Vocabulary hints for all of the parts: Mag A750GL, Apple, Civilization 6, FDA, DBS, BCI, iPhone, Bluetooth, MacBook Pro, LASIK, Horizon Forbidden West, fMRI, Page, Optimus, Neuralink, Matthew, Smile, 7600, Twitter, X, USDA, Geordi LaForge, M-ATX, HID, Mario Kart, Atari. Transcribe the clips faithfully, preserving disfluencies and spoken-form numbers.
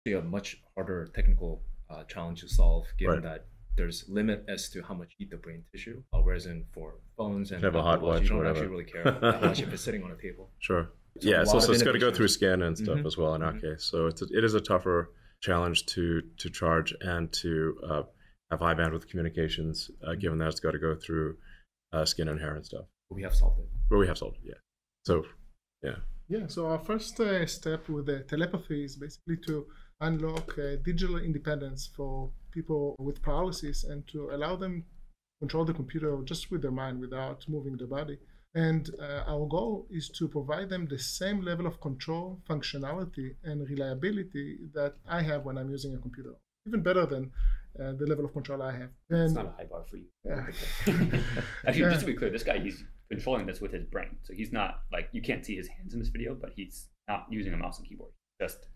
actually a much harder technical uh, challenge to solve, given right. that there's limit as to how much eat the brain tissue. Uh, whereas in for phones and have a hot watch, watch, you don't actually really care that much if it's sitting on a table. Sure. So yeah, so, so it's got to go through scan and stuff mm-hmm. as well in our mm-hmm. case. So it's a, it is a tougher challenge to to charge and to uh, have high bandwidth communications, uh, given that it's got to go through uh, skin and hair and stuff. But we have solved it. But we have solved it, yeah. So, yeah. Yeah, so our first uh, step with the telepathy is basically to unlock uh, digital independence for people with paralysis and to allow them to control the computer just with their mind without moving their body. And uh, our goal is to provide them the same level of control, functionality, and reliability that I have when I'm using a computer. Even better than uh, the level of control I have. And it's not a high bar for you. Yeah. Actually, yeah. just to be clear, this guy, he's controlling this with his brain. So he's not, like, you can't see his hands in this video, but he's not using a mouse and keyboard. Just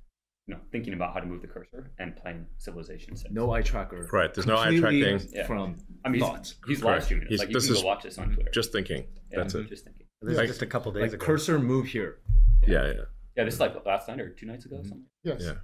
you know, thinking about how to move the cursor and playing Civilization six. No eye tracker. Right. There's completely no eye tracking from yeah. I mean, thoughts. He's, he's live streaming. He's, like you this can go watch this on Twitter. Just thinking. Yeah, that's it. Just thinking. This like, is just a couple days like ago. Cursor move here. Yeah. Yeah. Yeah. yeah. This is like last night or two nights ago. Mm-hmm. or something. Yes. Yeah.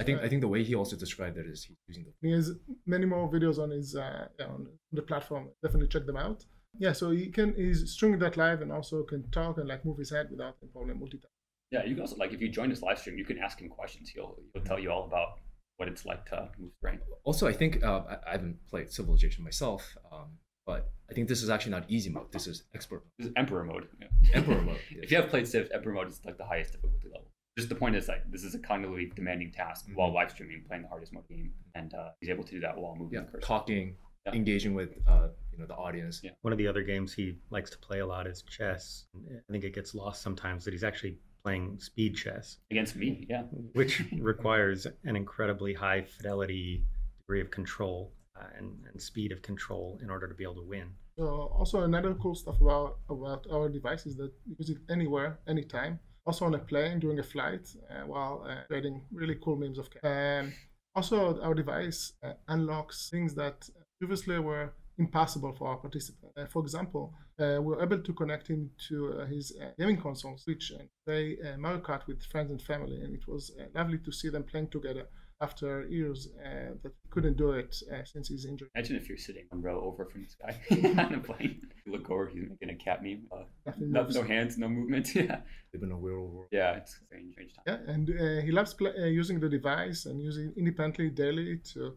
I think I think the way he also described it is he's using the. He has many more videos on his uh, on the platform. Definitely check them out. Yeah. So he can he's streaming that live and also can talk and like move his head without any problem multitasking. Yeah, you can also, like, if you join this live stream, you can ask him questions. He'll he'll tell you all about what it's like to move the brain. Also, I think uh, I, I haven't played Civilization myself, um, but I think this is actually not easy mode. This is expert. Mode. This is emperor mode. Yeah. Emperor mode. Yes. If you have played Civ, emperor mode is like the highest difficulty level. Just the point is, like, this is a cognitively demanding task mm-hmm. while live streaming, playing the hardest mode game, and uh, he's able to do that while moving yeah, the cursor. Talking, yeah. engaging with. Uh, Know, the audience. Yeah. One of the other games he likes to play a lot is chess. I think it gets lost sometimes that he's actually playing speed chess against me, yeah, which requires an incredibly high fidelity degree of control uh, and, and speed of control in order to be able to win. Uh, also, another cool stuff about about our device is that you use it anywhere, anytime. Also on a plane during a flight, uh, while uh, creating really cool memes of. Um, also, our device uh, unlocks things that previously were impossible for our participant. Uh, for example, uh, we're able to connect him to uh, his uh, gaming console, Switch, and play uh, Mario Kart with friends and family. And it was uh, lovely to see them playing together after years uh, that he couldn't do it uh, since he's injured. Imagine if you're sitting one row over from this guy on a plane. You look over, he's making a cat meme. Uh, no, no hands, no movement. Yeah. Live in a weird world. Yeah, it's strange, strange time. Yeah, and uh, he loves play, uh, using the device and using it independently daily to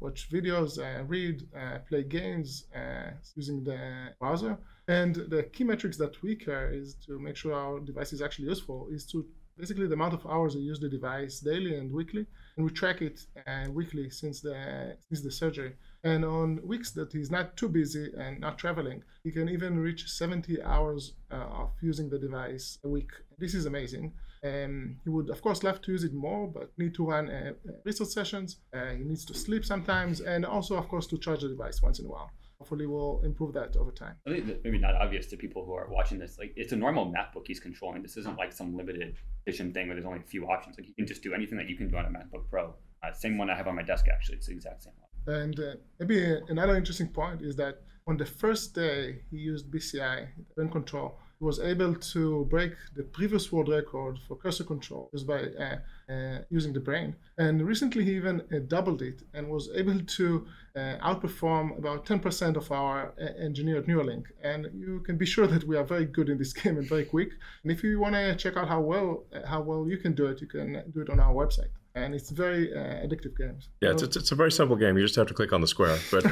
watch videos, uh, read, uh, play games uh, using the browser. And the key metrics that we care is to make sure our device is actually useful is to basically the amount of hours we use the device daily and weekly. And we track it uh, weekly since the, since the surgery. And on weeks that he's not too busy and not traveling, he can even reach seventy hours uh, of using the device a week. This is amazing. Um, he would, of course, love to use it more, but need to run uh, research sessions. Uh, he needs to sleep sometimes, and also, of course, to charge the device once in a while. Hopefully, we'll improve that over time. I think maybe not obvious to people who are watching this. Like, it's a normal MacBook he's controlling. This isn't like some limited edition thing where there's only a few options. Like, he can just do anything that you can do on a MacBook Pro. Uh, same one I have on my desk, actually. It's the exact same one. And uh, maybe another interesting point is that on the first day, he used B C I, brain control. He was able to break the previous world record for cursor control just by uh, uh, using the brain. And recently he even uh, doubled it and was able to uh, outperform about ten percent of our uh, engineered Neuralink. And you can be sure that we are very good in this game and very quick. And if you want to check out how well uh, how well you can do it, you can do it on our website. And it's very uh, addictive games. Yeah, it's, it's, it's a very simple game. You just have to click on the square. But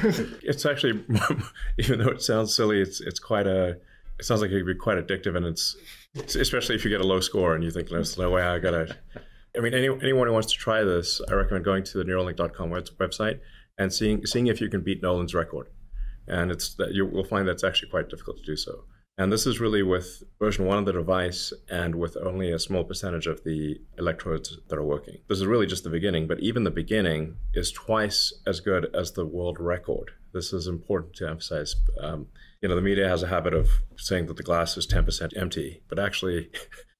it's actually, even though it sounds silly, it's it's quite a... It sounds like it could be quite addictive, and it's especially if you get a low score and you think, "There's no way I gotta." I mean, any, anyone who wants to try this, I recommend going to the Neuralink dot com website and seeing seeing if you can beat Nolan's record. And it's that you will find that's actually quite difficult to do so. And this is really with version one of the device and with only a small percentage of the electrodes that are working. This is really just the beginning, but even the beginning is twice as good as the world record. This is important to emphasize. Um, you know, the media has a habit of saying that the glass is ten percent empty, but actually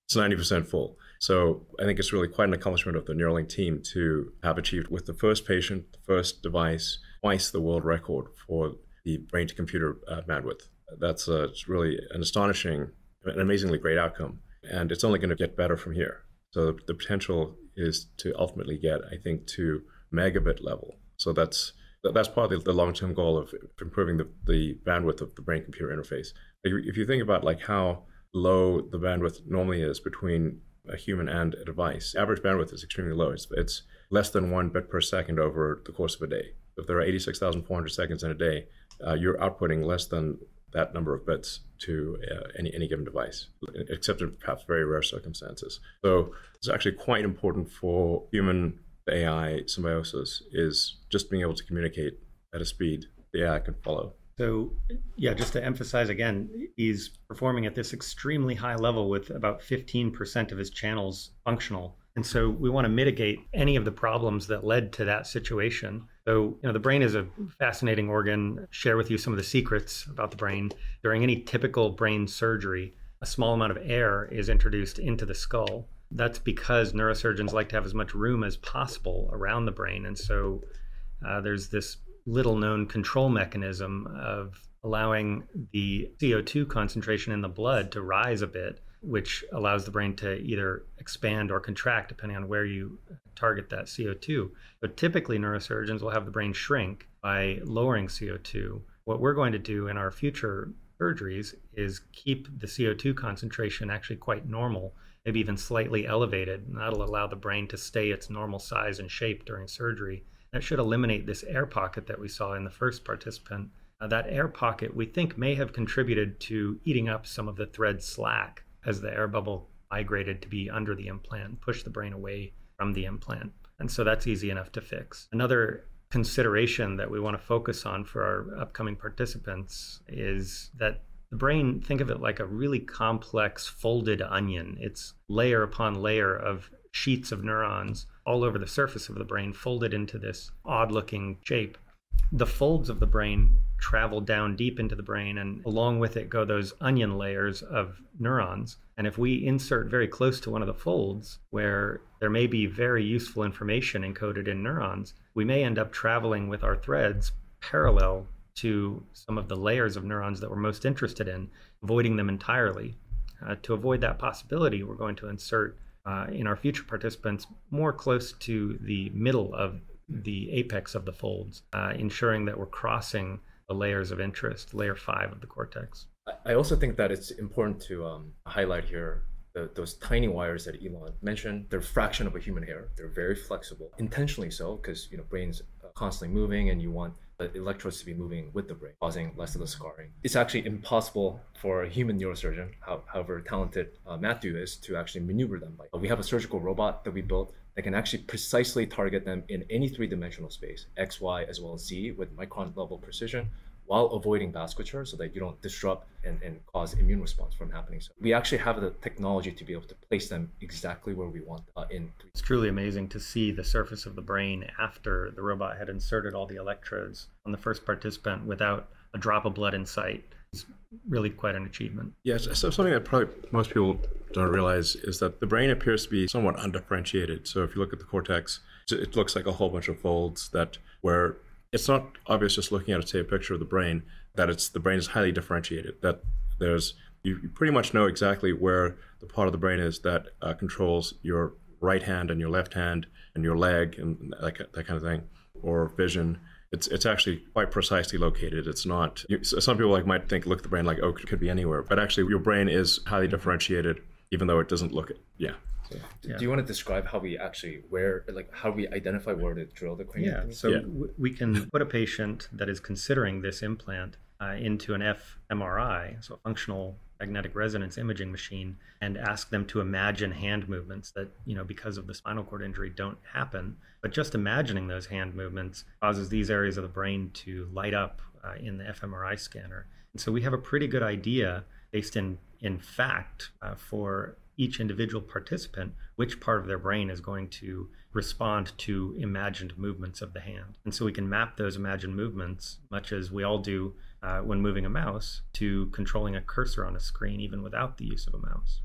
it's ninety percent full. So I think it's really quite an accomplishment of the Neuralink team to have achieved with the first patient, the first device, twice the world record for the brain to computer uh, bandwidth. That's uh, it's really an astonishing, an amazingly great outcome. And it's only going to get better from here. So the, the potential is to ultimately get, I think, to megabit level. So that's that's part of the long-term goal of improving the, the bandwidth of the brain-computer interface. If you think about like how low the bandwidth normally is between a human and a device, average bandwidth is extremely low. It's, it's less than one bit per second over the course of a day. If there are eighty-six thousand four hundred seconds in a day, uh, you're outputting less than that number of bits to uh, any, any given device, except in perhaps very rare circumstances. So it's actually quite important for human A I symbiosis is just being able to communicate at a speed the A I can follow. So yeah, just to emphasize again, he's performing at this extremely high level with about fifteen percent of his channels functional. And so we want to mitigate any of the problems that led to that situation. So, you know, the brain is a fascinating organ. Share with you some of the secrets about the brain. During any typical brain surgery, a small amount of air is introduced into the skull. That's because neurosurgeons like to have as much room as possible around the brain. And so uh, there's this little known control mechanism of allowing the C O two concentration in the blood to rise a bit, which allows the brain to either expand or contract depending on where you target that C O two. But typically neurosurgeons will have the brain shrink by lowering C O two. What we're going to do in our future surgeries is keep the C O two concentration actually quite normal, maybe even slightly elevated, and that'll allow the brain to stay its normal size and shape during surgery. That should eliminate this air pocket that we saw in the first participant. Uh, that air pocket we think may have contributed to eating up some of the thread slack as the air bubble migrated to be under the implant, push the brain away from the implant. And so that's easy enough to fix. Another consideration that we want to focus on for our upcoming participants is that the brain, think of it like a really complex folded onion. It's layer upon layer of sheets of neurons all over the surface of the brain folded into this odd-looking shape. The folds of the brain travel down deep into the brain, and along with it go those onion layers of neurons. And if we insert very close to one of the folds where there may be very useful information encoded in neurons, we may end up traveling with our threads parallel to some of the layers of neurons that we're most interested in, avoiding them entirely. Uh, to avoid that possibility, we're going to insert uh, in our future participants more close to the middle of the apex of the folds, uh, ensuring that we're crossing the layers of interest, layer five of the cortex. I also think that it's important to um, highlight here the, those tiny wires that Elon mentioned. They're a fraction of a human hair. They're very flexible, intentionally so, because you know brains are constantly moving, and you want the electrodes to be moving with the brain, causing less of the scarring. It's actually impossible for a human neurosurgeon, how, however talented uh, Matthew is, to actually maneuver them. Like, we have a surgical robot that we built that can actually precisely target them in any three-dimensional space, X, Y, as well as Z, with micron-level precision, while avoiding vasculature so that you don't disrupt and, and cause immune response from happening. So we actually have the technology to be able to place them exactly where we want uh, in. It's truly amazing to see the surface of the brain after the robot had inserted all the electrodes on the first participant without a drop of blood in sight. It's really quite an achievement. Yes, so something that probably most people don't realize is that the brain appears to be somewhat undifferentiated. So if you look at the cortex, it looks like a whole bunch of folds that were it's not obvious just looking at, say, a picture of the brain, that it's the brain is highly differentiated, that there's, you, you pretty much know exactly where the part of the brain is that uh, controls your right hand and your left hand and your leg and that, that kind of thing, or vision. It's it's actually quite precisely located. It's not, you, some people like might think, look at the brain like, oh, it could be anywhere, but actually your brain is highly differentiated, even though it doesn't look it, yeah. Yeah. Do you want to describe how we actually where, like how we identify where to drill the cranium? Yeah, so yeah. we can put a patient that is considering this implant uh, into an f M R I, so a functional magnetic resonance imaging machine, and ask them to imagine hand movements that, you know, because of the spinal cord injury don't happen. But just imagining those hand movements causes these areas of the brain to light up uh, in the f M R I scanner. And so we have a pretty good idea based in, in fact uh, for each individual participant, which part of their brain is going to respond to imagined movements of the hand. And so we can map those imagined movements, much as we all do uh, when moving a mouse, to controlling a cursor on a screen, even without the use of a mouse.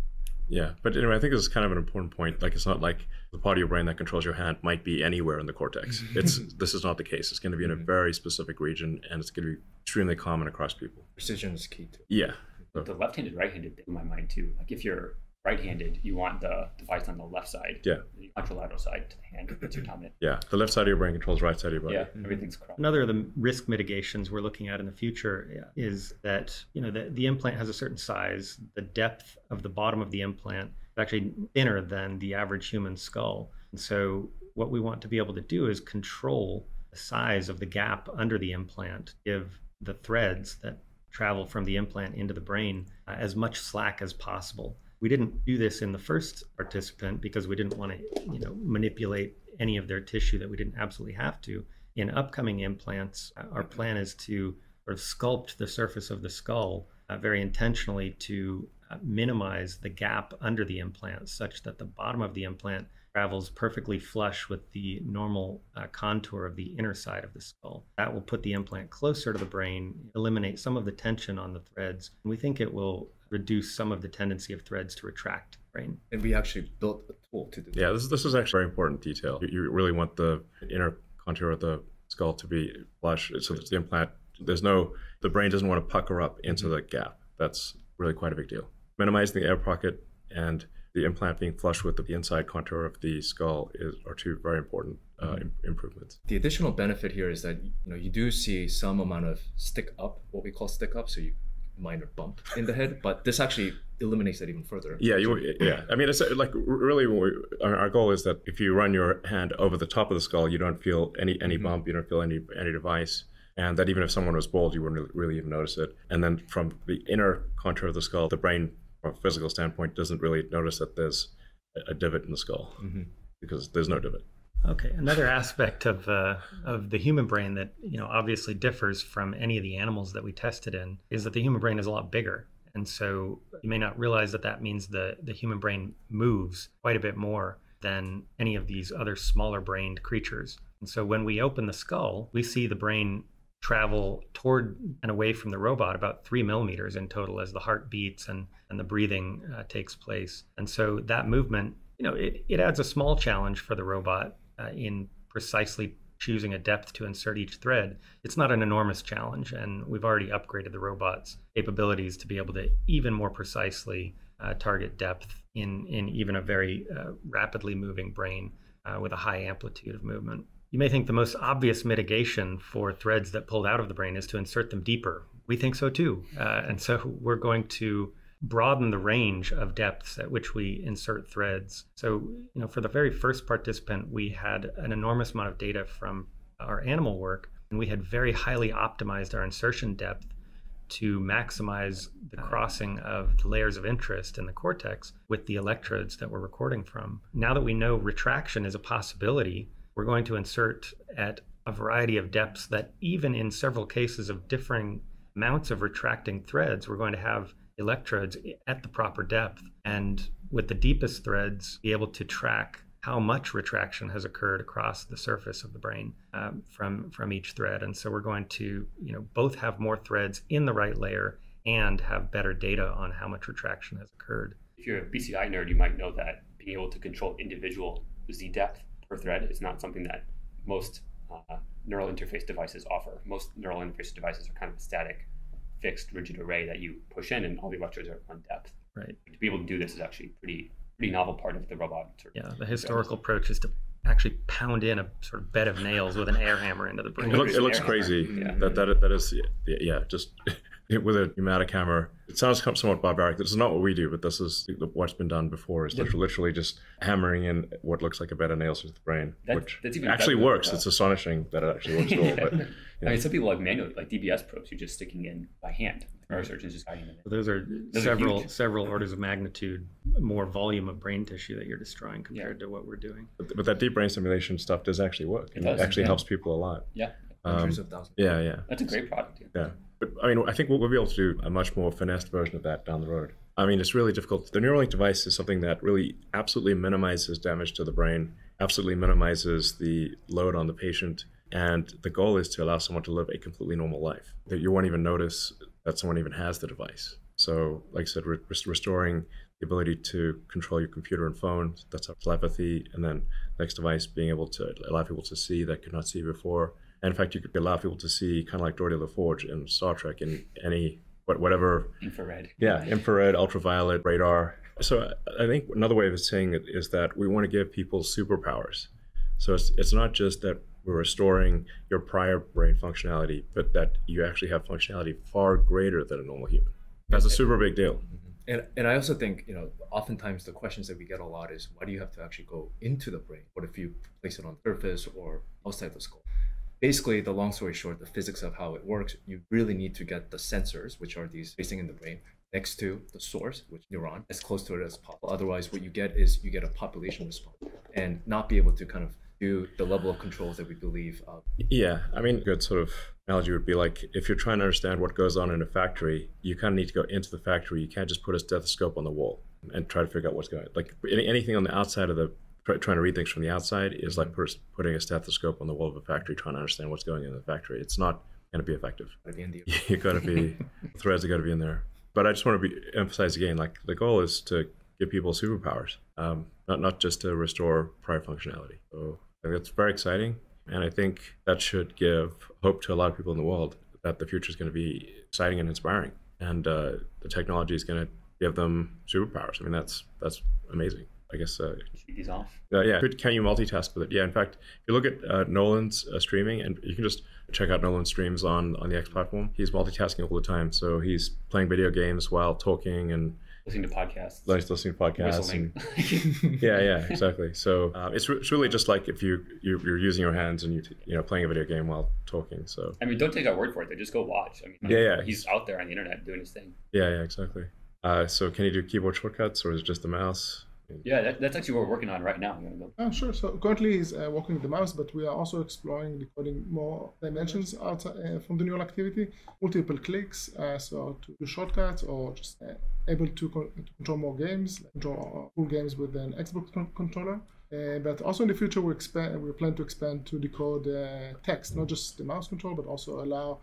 Yeah, but anyway, I think this is kind of an important point. Like, it's not like the part of your brain that controls your hand might be anywhere in the cortex. It's this is not the case. It's going to be in a very specific region, and it's going to be extremely common across people. Precision is key too. Yeah. So. The left-handed, right-handed in my mind too. Like if you're right-handed, you want the device on the left side, yeah, the contralateral side to the hand. That's your dominant. Yeah, the left side of your brain controls the right side of your body. Yeah, mm-hmm. Everything's crossed. Another of the risk mitigations we're looking at in the future yeah. is that you know the, the implant has a certain size. The depth of the bottom of the implant is actually thinner than the average human skull. And so what we want to be able to do is control the size of the gap under the implant, give the threads that travel from the implant into the brain uh, as much slack as possible. We didn't do this in the first participant because we didn't want to, you know, manipulate any of their tissue that we didn't absolutely have to. In upcoming implants, our plan is to sort of sculpt the surface of the skull uh, very intentionally to uh, minimize the gap under the implant such that the bottom of the implant travels perfectly flush with the normal uh, contour of the inner side of the skull. That will put the implant closer to the brain, eliminate some of the tension on the threads. And we think it will reduce some of the tendency of threads to retract brain. And we actually built a tool to do that. Yeah, this, this is actually a very important detail. You, you really want the inner contour of the skull to be flush. So the implant, there's no, the brain doesn't want to pucker up into mm-hmm. the gap. That's really quite a big deal. Minimizing the air pocket and the implant being flush with the inside contour of the skull is, are two very important uh, im- improvements. The additional benefit here is that you know you do see some amount of stick up, what we call stick up. So you minor bump in the head, but this actually eliminates that even further. Yeah, you, yeah. I mean, it's like really, we, our goal is that if you run your hand over the top of the skull, you don't feel any any mm-hmm. bump, you don't feel any any device, and that even if someone was bald, you wouldn't really even notice it. And then from the inner contour of the skull, the brain, from a physical standpoint, doesn't really notice that there's a divot in the skull mm-hmm. because there's no divot. Okay, another aspect of uh, of the human brain that you know obviously differs from any of the animals that we tested in is that the human brain is a lot bigger, and so you may not realize that that means the the human brain moves quite a bit more than any of these other smaller brained creatures. And so when we open the skull, we see the brain travel toward and away from the robot about three millimeters in total as the heart beats and and the breathing uh, takes place. And so that movement, you know, it, it adds a small challenge for the robot. Uh, in precisely choosing a depth to insert each thread, it's not an enormous challenge. And we've already upgraded the robot's capabilities to be able to even more precisely uh, target depth in, in even a very uh, rapidly moving brain uh, with a high amplitude of movement. You may think the most obvious mitigation for threads that pulled out of the brain is to insert them deeper. We think so too. Uh, and so we're going to broaden the range of depths at which we insert threads. So, you know, for the very first participant, we had an enormous amount of data from our animal work, and we had very highly optimized our insertion depth to maximize the crossing of the layers of interest in the cortex with the electrodes that we're recording from. Now that we know retraction is a possibility, we're going to insert at a variety of depths that even in several cases of differing amounts of retracting threads, we're going to have electrodes at the proper depth, and with the deepest threads be able to track how much retraction has occurred across the surface of the brain um, from from each thread. And so we're going to you know both have more threads in the right layer and have better data on how much retraction has occurred. If you're a B C I nerd, you might know that being able to control individual Z depth per thread is not something that most uh, neural interface devices offer. Most neural interface devices are kind of static, fixed, rigid array that you push in, and all the electrodes are at one depth. Right. To be able to do this is actually a pretty, pretty novel part of the robot. Yeah, the historical approach is to actually pound in a sort of bed of nails with an air hammer into the brain. It looks, it looks crazy. Yeah. That, that, that is, yeah, just with a pneumatic hammer. It sounds somewhat barbaric. This is not what we do, but this is what's been done before, is yeah. literally just hammering in what looks like a bed of nails into the brain, that's, which that's even actually works. It's astonishing that it actually works at all. But, you know. I mean, some people have manual, like D B S probes, you're just sticking in by hand. Our surgeons just guiding them in. So those are those several are several orders of magnitude more volume of brain tissue that you're destroying compared yeah. to what we're doing. But, but that deep brain stimulation stuff does actually work. It, does. it actually yeah. helps people a lot. Yeah. Um, of yeah, yeah. That's a great product. Yeah. yeah. But I mean, I think we'll, we'll be able to do a much more finessed version of that down the road. I mean, it's really difficult. The Neuralink device is something that really absolutely minimizes damage to the brain, absolutely minimizes the load on the patient. And the goal is to allow someone to live a completely normal life, that you won't even notice that someone even has the device. So like I said, re- restoring the ability to control your computer and phone, that's telepathy. And then next device being able to allow people to see that could not see before. And in fact, you could allow people to see, kind of like Geordi LaForge in Star Trek, in any, whatever. Infrared. Yeah, infrared, ultraviolet, radar. So I think another way of saying it is that we want to give people superpowers. So it's, it's not just that we're restoring your prior brain functionality, but that you actually have functionality far greater than a normal human. That's a super big deal. And, and I also think, you know, oftentimes the questions that we get a lot is, why do you have to actually go into the brain? What if you place it on the surface or outside the skull? Basically, the long story short, the physics of how it works, you really need to get the sensors, which are these facing in the brain, next to the source, which neuron, as close to it as possible. Otherwise, what you get is you get a population response and not be able to kind of do the level of controls that we believe of. Yeah, I mean, a good sort of analogy would be like, if you're trying to understand what goes on in a factory, you kind of need to go into the factory. You can't just put a stethoscope on the wall and try to figure out what's going on. Like anything on the outside of the, trying to read things from the outside is like putting a stethoscope on the wall of a factory, trying to understand what's going on in the factory. It's not going to be effective. You've got to be, threads have got to be in there. But I just want to be, emphasize again, like the goal is to give people superpowers, um, not, not just to restore prior functionality. So I think that's very exciting. And I think that should give hope to a lot of people in the world that the future is going to be exciting and inspiring. And uh, the technology is going to give them superpowers. I mean, that's that's amazing. I guess. Uh, These off. Uh, yeah. Can you multitask with it? Yeah. In fact, if you look at uh, Nolan's uh, streaming, and you can just check out Nolan's streams on on the X platform. He's multitasking all the time. So he's playing video games while talking and listening to podcasts. Listening to podcasts. And, yeah. Yeah. Exactly. So um, it's, re it's really just like if you you're, you're using your hands and you t you know playing a video game while talking. So I mean, don't take our word for it. They just go watch. I mean, yeah, yeah. He's out there on the internet doing his thing. Yeah. Yeah. Exactly. Uh, so can you do keyboard shortcuts, or is it just the mouse? Yeah, that, that's actually what we're working on right now. Oh, sure. So currently he's uh, working with the mouse, but we are also exploring decoding more dimensions outside, uh, from the neural activity, multiple clicks, uh, so to do shortcuts or just uh, able to, con to control more games, control full games with an Xbox con controller. Uh, but also in the future, we expand. We plan to expand to decode uh, text, not just the mouse control, but also allow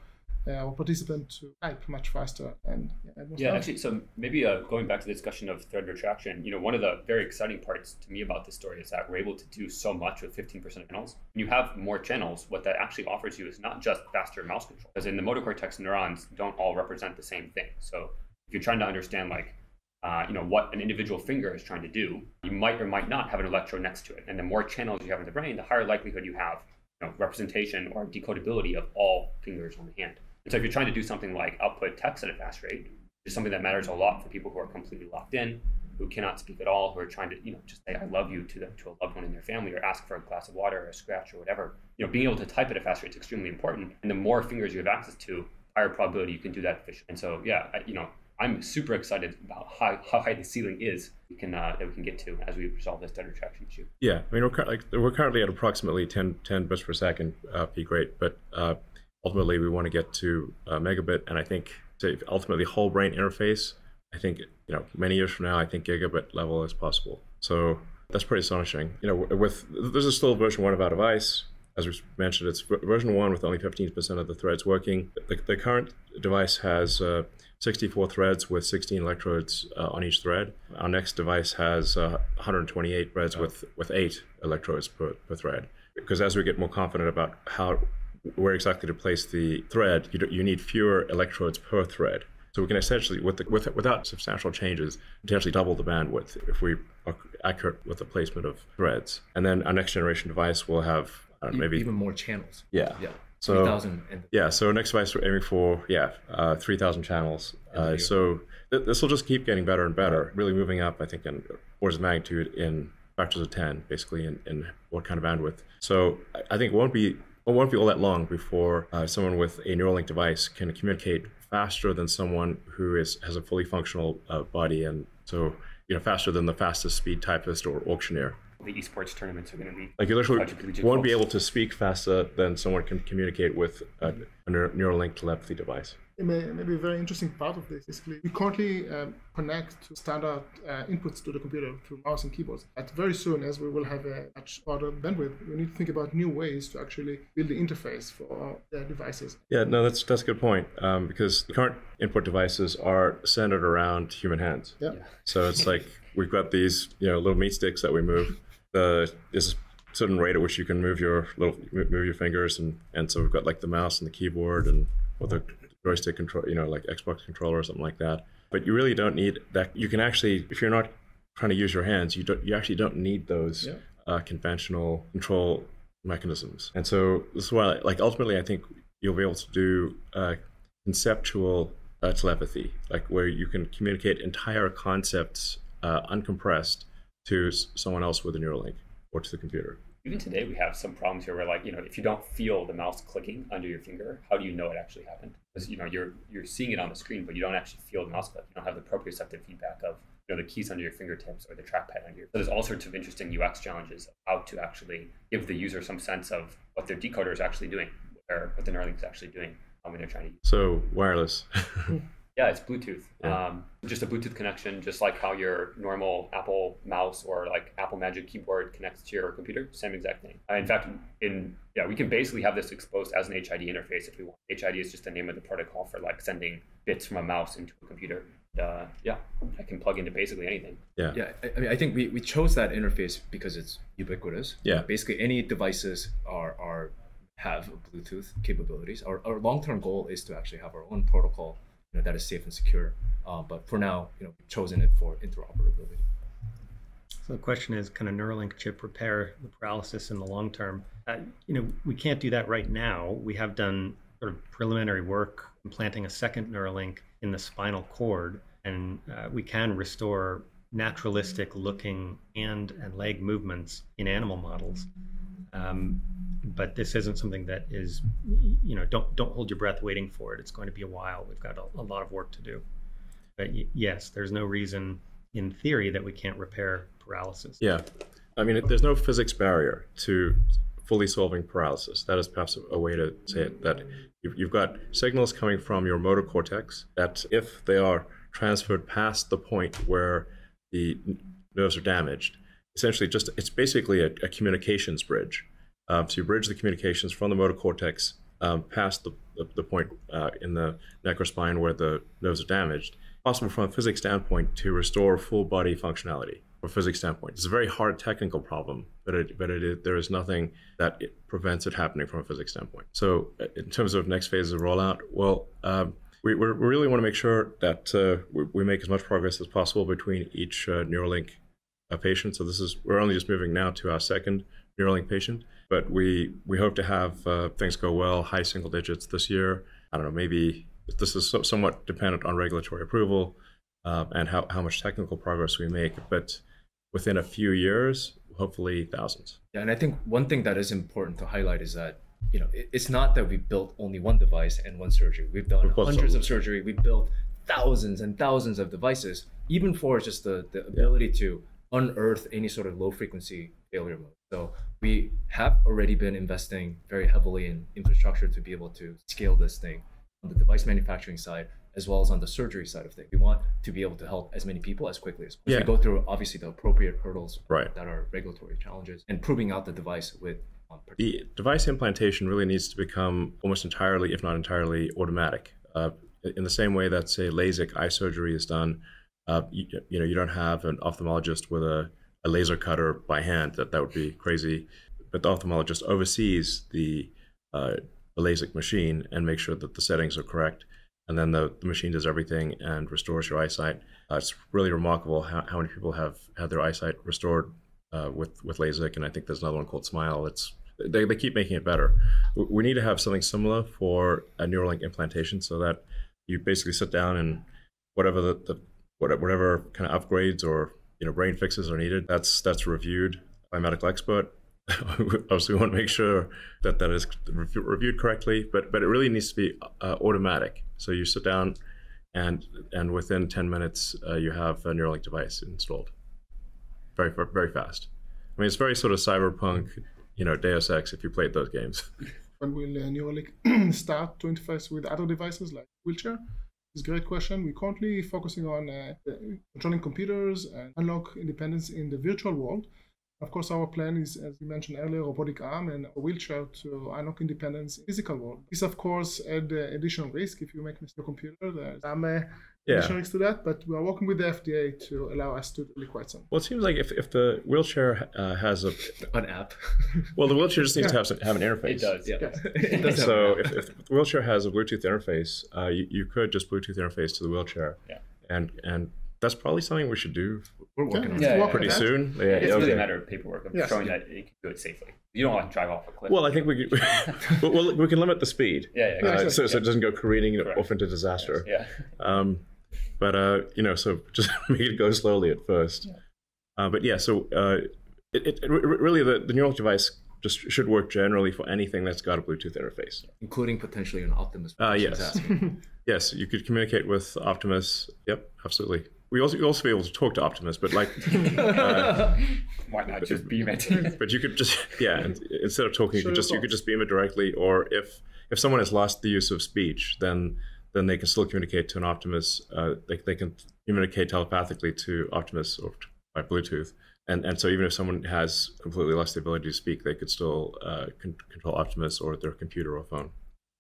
Uh, our participant to type much faster. And yeah, yeah actually, so maybe uh, going back to the discussion of thread retraction, you know, one of the very exciting parts to me about this story is that we're able to do so much with fifteen percent of channels. When you have more channels, what that actually offers you is not just faster mouse control, because in the motor cortex, neurons don't all represent the same thing. So if you're trying to understand, like, uh, you know, what an individual finger is trying to do, you might or might not have an electrode next to it. And the more channels you have in the brain, the higher likelihood you have, you know, representation or decodability of all fingers on the hand. And so if you're trying to do something like output text at a fast rate, which is something that matters a lot for people who are completely locked in, who cannot speak at all, who are trying to, you know, just say I love you to, them, to a loved one in their family, or ask for a glass of water or a scratch or whatever, you know, being able to type at a fast rate is extremely important. And the more fingers you have access to, higher probability you can do that efficiently. And so, yeah, I, you know, I'm super excited about how, how high the ceiling is we can, uh, that we can get to as we resolve this thread retraction issue. Yeah, I mean, we're, like, we're currently at approximately ten, ten bits per second uh, peak rate, but uh, ultimately, we want to get to uh, megabit, and I think to ultimately whole brain interface. I think you know many years from now, I think gigabit level is possible. So that's pretty astonishing. You know, with this is still version one of our device, as we mentioned, it's version one with only fifteen percent of the threads working. The, the current device has uh, sixty-four threads with sixteen electrodes uh, on each thread. Our next device has uh, one hundred twenty-eight threads oh. with with eight electrodes per, per thread. Because as we get more confident about how where exactly to place the thread, you, do, you need fewer electrodes per thread. So we can essentially, with the, with, without substantial changes, potentially double the bandwidth if we are accurate with the placement of threads. And then our next generation device will have uh, maybe even more channels. Yeah. Yeah. So and yeah. So next device we're aiming for yeah uh, three thousand channels. Uh, so th this will just keep getting better and better. Really moving up, I think, in orders of magnitude in factors of ten, basically, in, in what kind of bandwidth. So I think it won't be. It won't be all that long before uh, someone with a Neuralink device can communicate faster than someone who is has a fully functional uh, body, and so you know faster than the fastest speed typist or auctioneer. The esports tournaments are going to be like you literally won't be able to speak faster than someone can communicate with a, a Neuralink telepathy device. It may, it may be a very interesting part of this. Basically, we currently um, connect to standard uh, inputs to the computer through mouse and keyboards. But very soon, as we will have a much harder bandwidth, we need to think about new ways to actually build the interface for their devices. Yeah, no, that's that's a good point um, because the current input devices are centered around human hands. Yeah. So it's like we've got these, you know, little meat sticks that we move. The is. certain rate at which you can move your little move your fingers, and and so we've got like the mouse and the keyboard and or the joystick control, you know, like Xbox controller or something like that. But you really don't need that. You can actually, if you're not trying to use your hands, you don't, you actually don't need those yeah. uh, conventional control mechanisms. And so this is why, like, ultimately, I think you'll be able to do uh, conceptual uh, telepathy, like where you can communicate entire concepts uh, uncompressed to someone else with a Neuralink or to the computer. Even today, we have some problems here where, like, you know, if you don't feel the mouse clicking under your finger, how do you know it actually happened? Because, you know, you're you're seeing it on the screen, but you don't actually feel the mouse click. You don't have the proprioceptive feedback of, you know, the keys under your fingertips or the trackpad under your. So there's all sorts of interesting U X challenges of how to actually give the user some sense of what their decoder is actually doing, or what the Neuralink is actually doing when they're trying to use it. So wireless. Yeah, it's Bluetooth. Yeah. Um, just a Bluetooth connection, just like how your normal Apple mouse or like Apple Magic Keyboard connects to your computer, same exact thing. Uh, in fact, in yeah, we can basically have this exposed as an H I D interface if we want. H I D is just the name of the protocol for like sending bits from a mouse into a computer. Uh, yeah, I can plug into basically anything. Yeah, yeah. I, I mean, I think we, we chose that interface because it's ubiquitous. Yeah. Basically, any devices are are have Bluetooth capabilities. Our our long term goal is to actually have our own protocol. You know, that is safe and secure, uh, but for now, you know, we've chosen it for interoperability. So the question is, can a Neuralink chip repair the paralysis in the long term? Uh, you know, we can't do that right now. We have done sort of preliminary work implanting a second Neuralink in the spinal cord, and uh, we can restore naturalistic-looking hand and leg movements in animal models. Um, but this isn't something that is, you know, don't don't hold your breath waiting for it. It's going to be a while. We've got a, a lot of work to do. But yes, there's no reason in theory that we can't repair paralysis. Yeah, I mean, there's no physics barrier to fully solving paralysis. That is perhaps a way to say it, that you've got signals coming from your motor cortex that if they are transferred past the point where the nerves are damaged, essentially just, it's basically a, a communications bridge. Um, so you bridge the communications from the motor cortex um, past the, the, the point uh, in the neck or spine where the nerves are damaged. Possible from a physics standpoint to restore full body functionality from a physics standpoint. It's a very hard technical problem, but, it, but it is, there is nothing that it prevents it happening from a physics standpoint. So in terms of next phase of rollout, well, um, we, we really want to make sure that uh, we, we make as much progress as possible between each uh, Neuralink uh, patient. So this is, we're only just moving now to our second Neuralink patient, but we we hope to have uh, things go well, high single digits this year. I don't know, maybe this is so, somewhat dependent on regulatory approval uh, and how, how much technical progress we make, but within a few years, hopefully thousands. Yeah, and I think one thing that is important to highlight is that, you know, it, it's not that we built only one device and one surgery. We've done We're hundreds of surgery. We've built thousands and thousands of devices, even for just the, the ability yeah. to unearth any sort of low frequency failure mode. So we have already been investing very heavily in infrastructure to be able to scale this thing on the device manufacturing side, as well as on the surgery side of things. We want to be able to help as many people as quickly as possible. Yeah. We go through, obviously, the appropriate hurdles right. that are regulatory challenges and proving out the device with... Um, the device implantation really needs to become almost entirely, if not entirely, automatic. Uh, in the same way that, say, LASIK eye surgery is done, uh, you, you know, you don't have an ophthalmologist with a a laser cutter by hand. That that would be crazy, but the ophthalmologist oversees the, uh, the LASIK machine and makes sure that the settings are correct, and then the, the machine does everything and restores your eyesight. Uh, it's really remarkable how, how many people have had their eyesight restored uh, with with LASIK, and I think there's another one called Smile. It's they, they keep making it better. We need to have something similar for a Neuralink implantation, so that you basically sit down and whatever the, the whatever kind of upgrades or you know, brain fixes are needed. That's that's reviewed by a medical expert. Obviously, we want to make sure that that is reviewed correctly, but but it really needs to be uh, automatic. So you sit down, and and within ten minutes, uh, you have a Neuralink device installed. Very very fast. I mean, it's very sort of cyberpunk, you know, Deus Ex if you played those games. When will uh, Neuralink start to interface with other devices like wheelchair? It's a great question. We're currently focusing on uh, controlling computers and unlock independence in the virtual world. Of course, our plan is, as we mentioned earlier, robotic arm and a wheelchair to unlock independence in the physical world. This, of course, adds uh, additional risk if you make this your computer. There's some uh, yeah. additional risk to that, but we are working with the F D A to allow us to do quite some. Well, it seems like if, if the wheelchair uh, has a... an app. Well, the wheelchair just needs yeah. to have, some, have an interface. It does, yeah. yeah. It does so if, if the wheelchair has a Bluetooth interface, uh, you, you could just Bluetooth interface to the wheelchair. Yeah. And, and that's probably something we should do We're working yeah, on yeah, it yeah, pretty yeah. soon. Yeah, it's okay. really a matter of paperwork, of yes. showing that you can do it safely. You don't want to drive off a cliff. Well, I think we can, well, we can limit the speed. Yeah, yeah. Uh, exactly. so, so it doesn't go careening Correct. off into disaster. Yes. Yeah. Um, but, uh, you know, so just make it go slowly at first. Yeah. Uh, but yeah, so uh, it, it, it really the, the Neuralink device just should work generally for anything that's got a Bluetooth interface. Including potentially an Optimus. Uh, yes. yes, you could communicate with Optimus. Yep, absolutely. We also we also be able to talk to Optimus, but like, uh, why not just beam it? But you could just yeah, instead of talking, you could just you could just beam it directly. Or if if someone has lost the use of speech, then then they can still communicate to an Optimus. Uh, they they can communicate telepathically to Optimus or by Bluetooth. And and so even if someone has completely lost the ability to speak, they could still uh, con control Optimus or their computer or phone.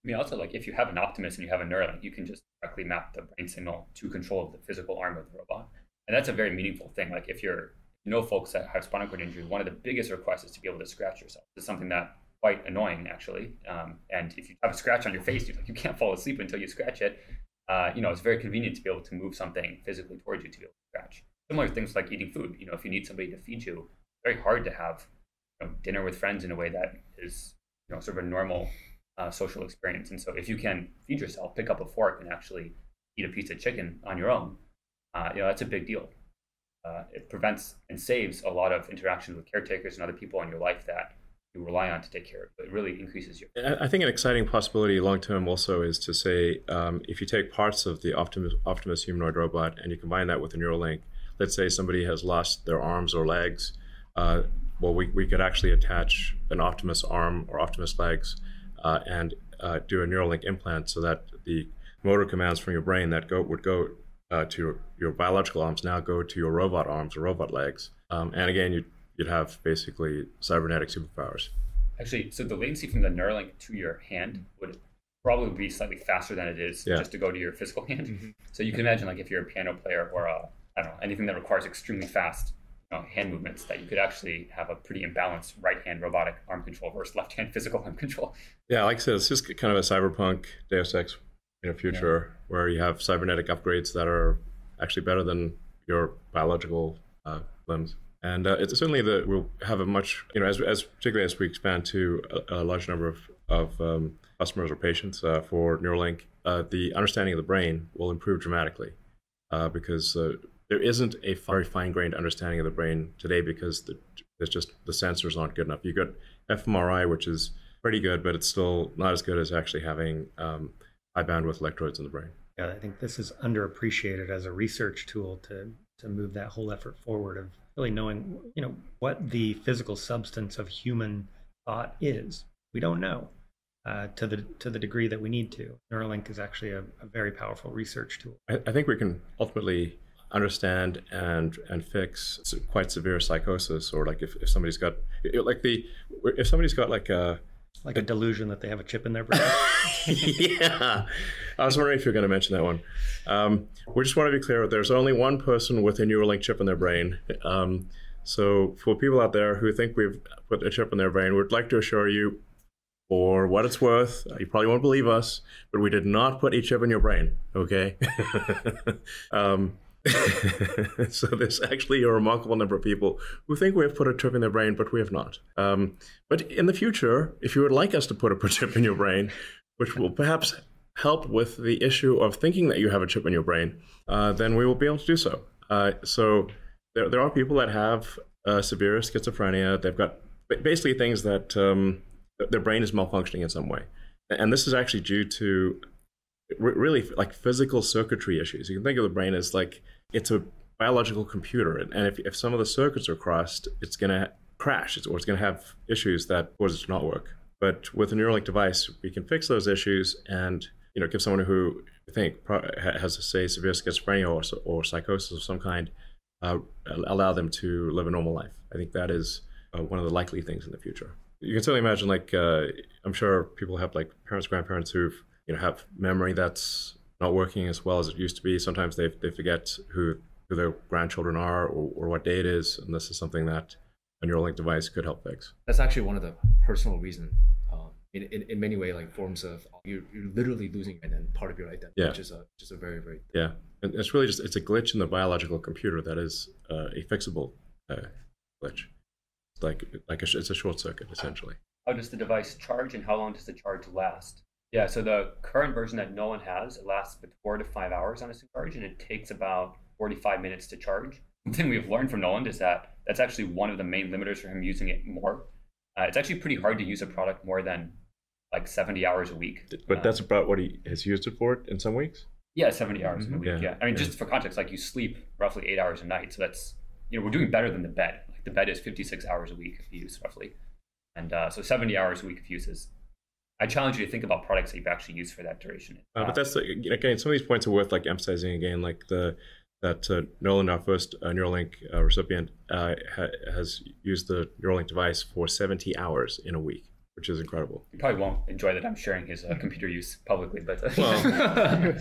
I mean, also, like, if you have an Optimus and you have a Neuralink, you can just directly map the brain signal to control of the physical arm of the robot. And that's a very meaningful thing. Like, if you're, you know, folks that have spinal cord injury, one of the biggest requests is to be able to scratch yourself. It's something that's quite annoying, actually. Um, and if you have a scratch on your face, you like, you can't fall asleep until you scratch it. Uh, you know, it's very convenient to be able to move something physically towards you to be able to scratch. Similar things like eating food. You know, if you need somebody to feed you, it's very hard to have, you know, dinner with friends in a way that is, you know, sort of a normal Uh, social experience. And so if you can feed yourself, pick up a fork and actually eat a piece of chicken on your own, uh, you know, that's a big deal. Uh, it prevents and saves a lot of interactions with caretakers and other people in your life that you rely on to take care of. It really increases your... I think an exciting possibility long-term also is to say, um, if you take parts of the Optimus, Optimus humanoid robot and you combine that with a Neuralink, let's say somebody has lost their arms or legs, uh, well, we, we could actually attach an Optimus arm or Optimus legs Uh, and uh, do a Neuralink implant so that the motor commands from your brain that go would go uh, to your, your biological arms now go to your robot arms or robot legs. Um, and again, you'd, you'd have basically cybernetic superpowers. Actually, so the latency from the Neuralink to your hand would probably be slightly faster than it is yeah. just to go to your physical hand. Mm-hmm. So you can imagine, like, if you're a piano player or a, I don't know, anything that requires extremely fast hand movements, that you could actually have a pretty imbalanced right hand robotic arm control versus left hand physical arm control. Yeah, like I said, it's just kind of a cyberpunk Deus Ex in a future yeah. where you have cybernetic upgrades that are actually better than your biological uh, limbs. And uh, it's certainly that we'll have a much, you know, as, as particularly as we expand to a, a large number of, of um, customers or patients uh, for Neuralink, uh, the understanding of the brain will improve dramatically uh, because uh, there isn't a very fine-grained understanding of the brain today because the, it's just the sensors aren't good enough. You got f M R I, which is pretty good, but it's still not as good as actually having um, high bandwidth electrodes in the brain. Yeah, I think this is underappreciated as a research tool to to move that whole effort forward of really knowing, you know, what the physical substance of human thought is. We don't know uh, to the to the degree that we need to. Neuralink is actually a, a very powerful research tool. I, I think we can ultimately understand and and fix quite severe psychosis, or like if, if somebody's got like the if somebody's got like a like a, a delusion that they have a chip in their brain. Yeah, I was wondering if you were going to mention that one. Um, we just want to be clear: there's only one person with a Neuralink chip in their brain. Um, so for people out there who think we've put a chip in their brain, we'd like to assure you, for what it's worth, you probably won't believe us, but we did not put a chip in your brain. Okay. um, So there's actually a remarkable number of people who think we have put a chip in their brain, but we have not. Um, but in the future, if you would like us to put a chip in your brain, which will perhaps help with the issue of thinking that you have a chip in your brain, uh, then we will be able to do so. Uh, so there, there are people that have uh, severe schizophrenia. They've got basically things that um, their brain is malfunctioning in some way. And this is actually due to really like physical circuitry issues. You can think of the brain as like it's a biological computer, and if, if some of the circuits are crossed, it's going to crash, it's, or it's going to have issues that cause it to not work. But with a Neuralink device, we can fix those issues and, you know, give someone who I think has, say, severe schizophrenia or, or psychosis of some kind, uh, allow them to live a normal life. I think that is uh, one of the likely things in the future. You can certainly imagine, like, uh, I'm sure people have like parents, grandparents who've, you know, have memory that's not working as well as it used to be. Sometimes they, they forget who, who their grandchildren are or, or what day it is, and this is something that a Neuralink device could help fix. That's actually one of the personal reasons, um, in, in, in many way, like forms of, you're, you're literally losing and part of your identity, yeah. which is a, just a very, very... Yeah, And it's really just, it's a glitch in the biological computer that is uh, a fixable uh, glitch. It's like, like a, it's a short circuit, essentially. How does the device charge and how long does the charge last? Yeah, so the current version that Nolan has, it lasts about four to five hours on a charge, and it takes about forty-five minutes to charge. One thing we've learned from Nolan is that that's actually one of the main limiters for him using it more. Uh, it's actually pretty hard to use a product more than like seventy hours a week. But uh, that's about what he has used it for in some weeks? Yeah, seventy hours mm-hmm. a week, yeah. yeah. I mean, yeah. just for context, like you sleep roughly eight hours a night. So that's, you know, we're doing better than the bed. Like the bed is fifty-six hours a week of use, roughly. And uh, so seventy hours a week of uses. I challenge you to think about products that you've actually used for that duration. Uh, uh, but that's, like, again, some of these points are worth like emphasizing again, like the that uh, Nolan, our first uh, Neuralink uh, recipient, uh, ha has used the Neuralink device for seventy hours in a week, which is incredible. You probably won't enjoy that I'm sharing his uh, computer use publicly, but uh, well,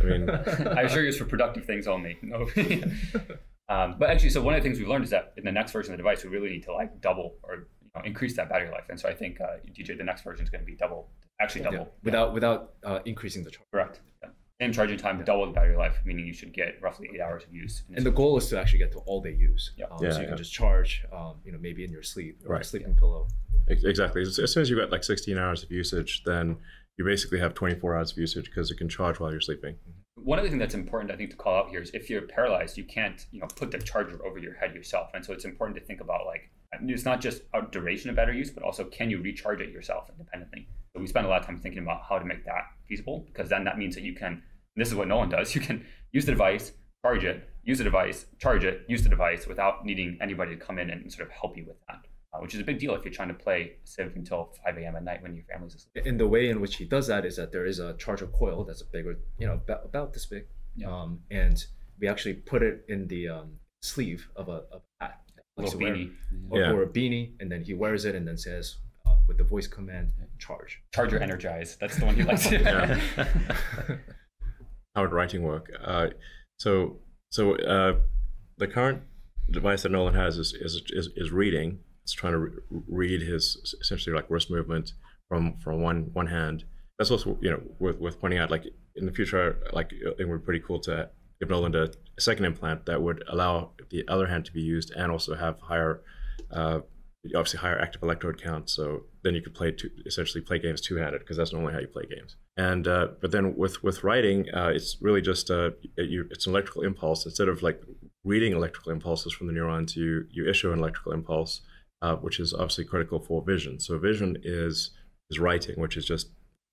I mean, I'm sure it's for productive things only. No. um, but actually, so one of the things we've learned is that in the next version of the device, we really need to like double or you know, increase that battery life. And so I think uh, D J, the next version is going to be double, actually double, yeah. without yeah. without uh, increasing the charge. Correct. Yeah. Same charging time, double the battery life, meaning you should get roughly eight hours of use. And the goal is to actually get to all day use. Yeah. Um, yeah, so you yeah. can just charge, um, you know, maybe in your sleep or right. a sleeping yeah. pillow. Exactly. As soon as you've got like sixteen hours of usage, then you basically have twenty-four hours of usage because it can charge while you're sleeping. One of the things that's important, I think, to call out here is if you're paralyzed, you can't, you know, put the charger over your head yourself. And so it's important to think about like, it's not just a duration of battery use, but also can you recharge it yourself independently? So we spend a lot of time thinking about how to make that feasible, because then that means that you can, and this is what Nolan does, you can use the device, charge it, use the device, charge it, use the device without needing anybody to come in and sort of help you with that, uh, which is a big deal if you're trying to play Civ until five A M at night when your family's asleep. And the way in which he does that is that there is a charger coil that's a bigger, you know, about, about this big, yeah. um, and we actually put it in the um, sleeve of a, of a hat. Like so beanie. Wear, yeah. or, or a beanie, and then he wears it and then says, uh, with the voice command, charge. Charger energize. That's the one he likes. yeah. How would writing work? Uh, so so uh, the current device that Nolan has is, is, is, is reading. It's trying to re read his, essentially, like wrist movement from, from one, one hand. That's also, you know, worth, worth pointing out, like, in the future, like, it would be pretty cool to give Nolan a second implant that would allow the other hand to be used and also have higher, uh, obviously higher active electrode count. So then you could play two, essentially play games two-handed, because that's normally how you play games. And uh, but then with with writing, uh, it's really just uh, you, it's an electrical impulse. Instead of like reading electrical impulses from the neurons, you you issue an electrical impulse, uh, which is obviously critical for vision. So vision is is writing, which is just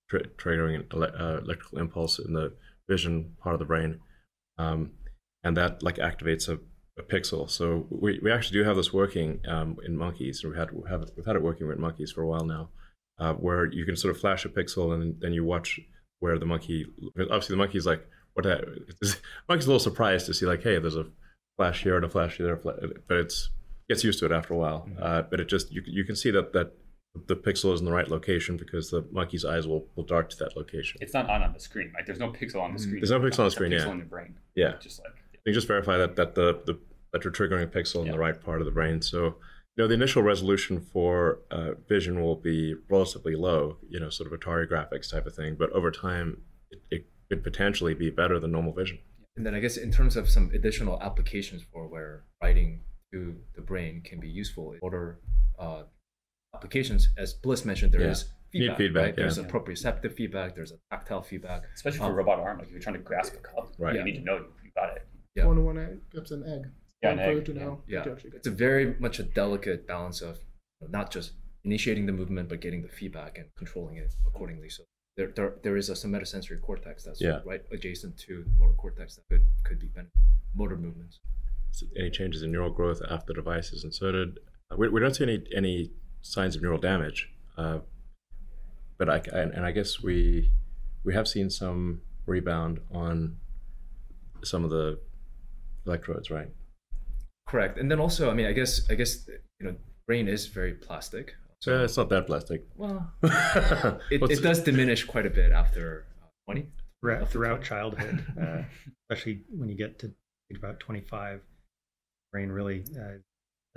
tr triggering an ele uh, electrical impulse in the vision part of the brain. Um, and that like activates a, a pixel. So we, we actually do have this working um, in monkeys, and we had we have it, we've had it working with monkeys for a while now, uh, where you can sort of flash a pixel and then you watch where the monkey. Obviously, the monkey's like, what? The monkey's a little surprised to see like, hey, there's a flash here and a flash there, but it's gets used to it after a while. Mm-hmm. uh, but it just you you can see that that. the pixel is in the right location because the monkey's eyes will, will dart to that location. It's not on on the screen, right? There's no pixel on the screen. There's no pixel on the screen, yeah. It's a pixel in your brain. Yeah. Just like, yeah. You just verify that, that, the, the, that you're triggering a pixel in yeah. the right part of the brain. So, you know, the initial resolution for uh, vision will be relatively low, you know, sort of Atari graphics type of thing. But over time, it, it could potentially be better than normal vision. And then I guess in terms of some additional applications for where writing to the brain can be useful in order uh, applications, as Bliss mentioned, there yeah. is feedback, feedback right? yeah. There's yeah. a proprioceptive feedback, there's a tactile feedback. Especially for um, a robot arm, like if you're trying to grasp a cup, right. you yeah. need to know you got it. Yeah. One to one egg, it's an egg. Yeah, an egg. To yeah. Know yeah. It. It's a very much a delicate balance of not just initiating the movement, but getting the feedback and controlling it accordingly. So there, there, there is a somatosensory cortex that's yeah. right adjacent to motor cortex that could, could be motor movements. So any changes in neural growth after the device is inserted? We, we don't see any, any signs of neural damage, uh, but I and I guess we we have seen some rebound on some of the electrodes, right? Correct. And then also, I mean, I guess I guess you know, brain is very plastic. So uh, it's not that plastic. Well, it, it does diminish quite a bit after twenty. Throughout, throughout childhood, uh, especially when you get to about twenty-five, brain really uh,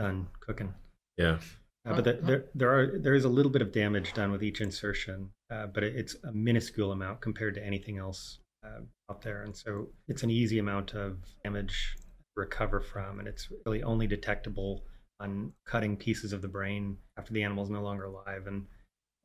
done cooking. Yeah. Uh, but the, there, there are there is a little bit of damage done with each insertion, uh, but it, it's a minuscule amount compared to anything else uh, out there. And so it's an easy amount of damage to recover from, and it's really only detectable on cutting pieces of the brain after the animal's no longer alive and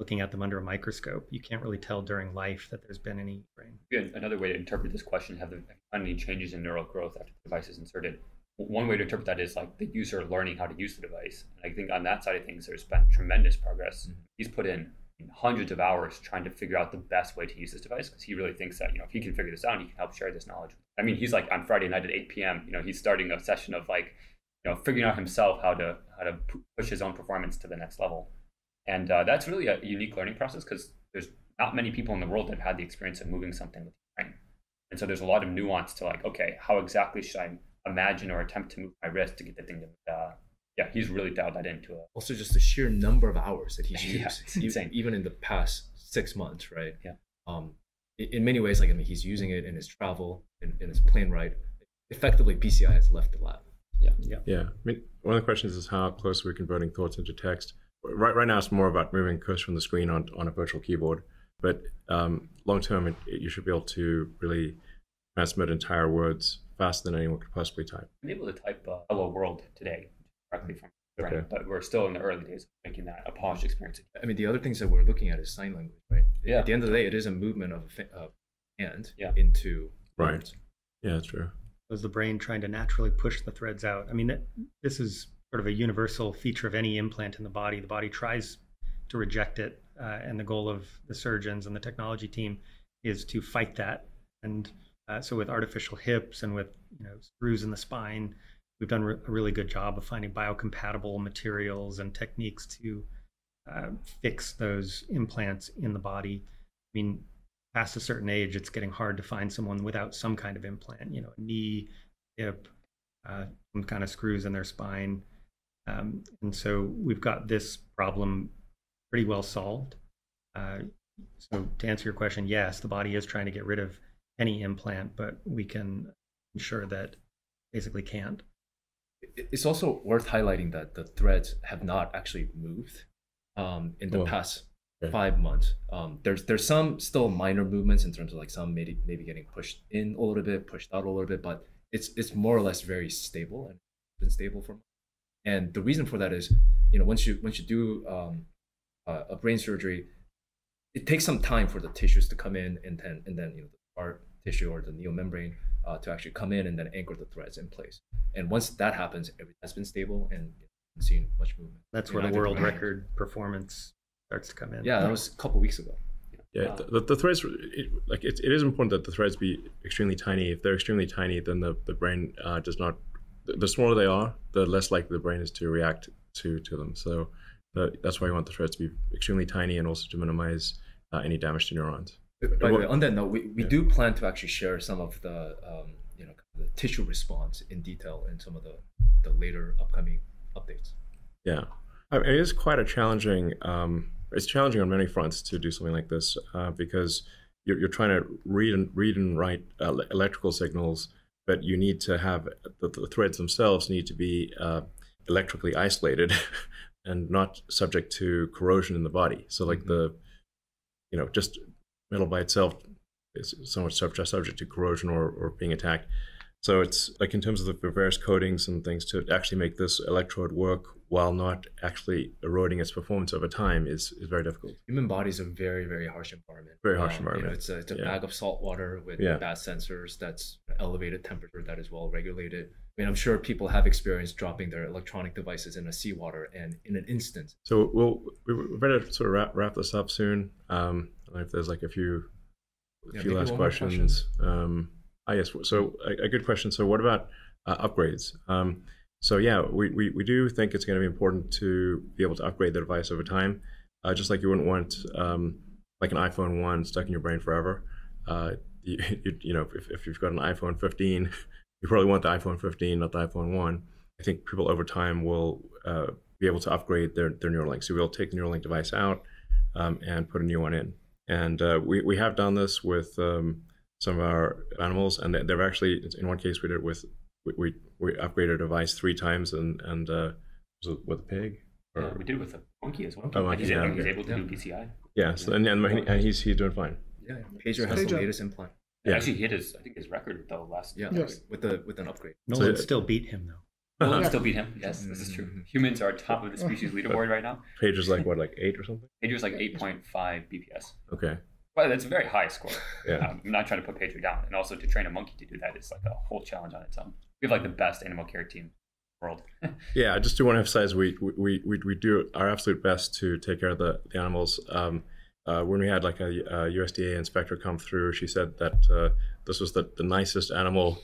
looking at them under a microscope. You can't really tell during life that there's been any brain. Another way to interpret this question, have there been any changes in neural growth after the device is inserted? One way to interpret that is like the user learning how to use the device. And I think on that side of things, there's been tremendous progress. Mm-hmm. He's put in hundreds of hours trying to figure out the best way to use this device, because he really thinks that, you know, if he can figure this out, he can help share this knowledge. I mean, he's like on Friday night at eight p m, you know, he's starting a session of like, you know, figuring out himself how to how to push his own performance to the next level. And uh, that's really a unique learning process, because there's not many people in the world that have had the experience of moving something with the brain. And so there's a lot of nuance to like, okay, how exactly should I imagine or attempt to move my wrist to get the thing to, uh, yeah, he's really dialed that into it. Also just the sheer number of hours that he's used, yeah, it's insane. Even in the past six months, right? Yeah. Um, in many ways, like, I mean, he's using it in his travel, in, in his plane ride. Effectively, B C I has left the lab. Yeah. Yeah. Yeah. I mean, one of the questions is how close we're converting thoughts into text. Right, right now, it's more about moving cursor from the screen on, on a virtual keyboard. But um, long term, it, it, you should be able to really transmit entire words faster than anyone could possibly type. I'm able to type uh, "Hello World" today directly from the brain, okay. But we're still in the early days of making that a polished experience. I mean, the other things that we're looking at is sign language, right? Yeah. At the end of the day, it is a movement of a hand, yeah, into right. Words. Yeah, that's true. Was the brain trying to naturally push the threads out? I mean, that, this is sort of a universal feature of any implant in the body. The body tries to reject it, uh, and the goal of the surgeons and the technology team is to fight that. And uh, so with artificial hips and with, you know, screws in the spine, we've done re- a really good job of finding biocompatible materials and techniques to uh, fix those implants in the body. I mean, past a certain age, it's getting hard to find someone without some kind of implant, you know, knee, hip, uh, some kind of screws in their spine. Um, and so we've got this problem pretty well solved. Uh, so to answer your question, yes, the body is trying to get rid of any implant, but we can ensure that basically can't. It's also worth highlighting that the threads have not actually moved um, in the Whoa. past okay. five months. Um, there's there's some still minor movements in terms of like some maybe maybe getting pushed in a little bit, pushed out a little bit, but it's it's more or less very stable and been stable for. And the reason for that is, you know, once you once you do um, uh, a brain surgery, it takes some time for the tissues to come in, and then and then you know the scar tissue or the neomembrane uh, to actually come in and then anchor the threads in place. And once that happens, everything has been stable and you haven't seen much movement. That's where the world record performance starts to come in. Yeah, that was a couple of weeks ago. Yeah, wow. the, the threads, it, like it, it is important that the threads be extremely tiny. If they're extremely tiny, then the the brain uh, does not. The smaller they are, the less likely the brain is to react to to them. So uh, that's why you want the threads to be extremely tiny, and also to minimize uh, any damage to neurons. By the way, on that note, we, we yeah. do plan to actually share some of the um, you know the tissue response in detail in some of the, the later upcoming updates. Yeah, I mean, it is quite a challenging. Um, it's challenging on many fronts to do something like this uh, because you're you're trying to read and read and write uh, electrical signals. But you need to have the, the threads themselves need to be uh, electrically isolated and not subject to corrosion in the body. So like mm-hmm. the, you know, just metal by itself is so much subject, subject to corrosion or, or being attacked. So it's like in terms of the various coatings and things to actually make this electrode work while not actually eroding its performance over time is, is very difficult. Human bodies are very, very harsh environment. Very harsh um, environment. You know, it's a, it's a yeah. bag of salt water with yeah. bad sensors that's elevated temperature that is well regulated. I mean, I'm sure people have experienced dropping their electronic devices in a seawater and in an instant. So we'll, we're going to sort of wrap, wrap this up soon. Um, I don't know if there's like a few, a yeah, few last questions. Um, Ah, yes. So a, a good question. So what about uh, upgrades? Um, so yeah, we, we, we do think it's going to be important to be able to upgrade the device over time, uh, just like you wouldn't want um, like an iPhone one stuck in your brain forever. Uh, you, you, you know, if, if you've got an iPhone fifteen, you probably want the iPhone fifteen, not the iPhone one. I think people over time will uh, be able to upgrade their, their Neuralink. So we'll take the Neuralink device out um, and put a new one in. And uh, we, we have done this with... Um, some of our animals, and they've actually, in one case we did it with, we we upgraded a device three times, and, and uh, was it with a pig? Or? Yeah, we did it with a monkey as well. Oh, monkey, he's, yeah, able, okay. he's able to do B C I. Yeah, so, and, and, and he's he's doing fine. Yeah, Pager has the latest implant. Yeah. Actually, he hit his, I think, his record though last yeah yes. with the with an upgrade. Nolan so, still beat him though. Nolan yeah. still beat him. Yes, this is true. Humans are top of the species leaderboard right now. Page is like what, like eight or something? Page was like eight point five B P S. Okay. Well, that's a very high score. Yeah. Um, I'm not trying to put Pager down, and also to train a monkey to do that is like a whole challenge on its own. We have like the best animal care team in the world. Yeah, I just do want to emphasize we we we we do our absolute best to take care of the, the animals. Um, uh, when we had like a, a U S D A inspector come through, she said that uh, this was the, the nicest animal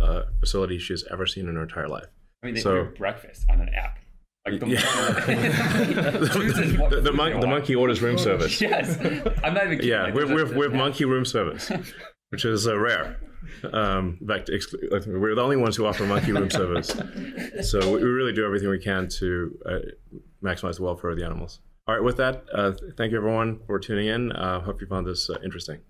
uh, facility she's ever seen in her entire life. I mean, they so, do breakfast on an app. Like the, yeah. the, the, the, mon the monkey orders room service. Yes, I'm not even kidding. Yeah, we're, we're, we're monkey room service, which is uh, rare. Um, back to we're the only ones who offer monkey room service. So we, we really do everything we can to uh, maximize the welfare of the animals. All right, with that, uh, thank you everyone for tuning in. I uh, hope you found this uh, interesting.